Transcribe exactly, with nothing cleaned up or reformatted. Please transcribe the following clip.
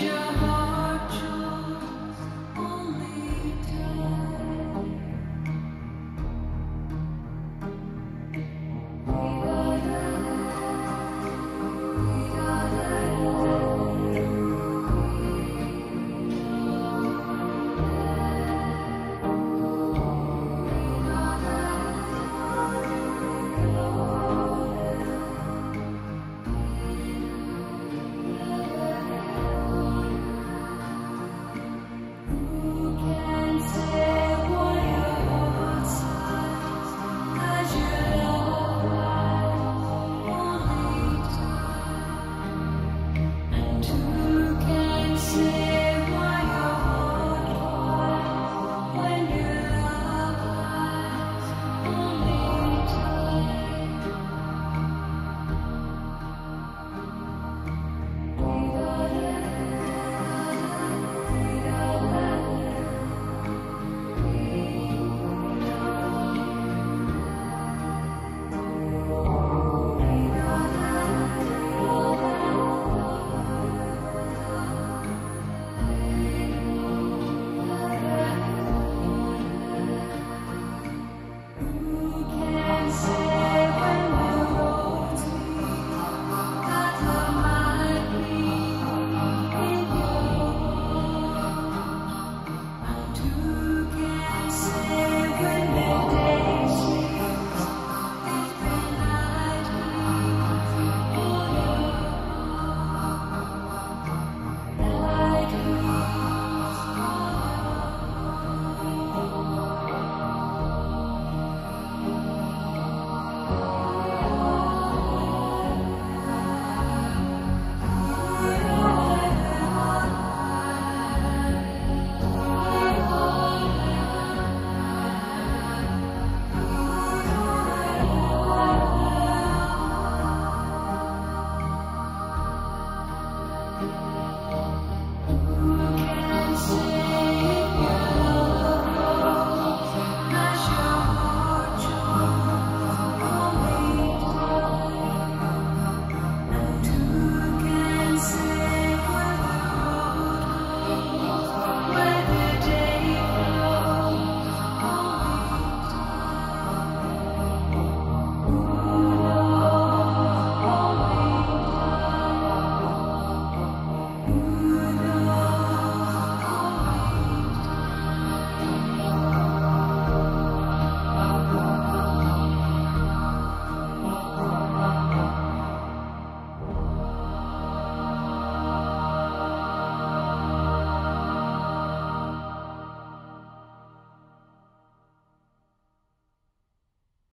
your heart.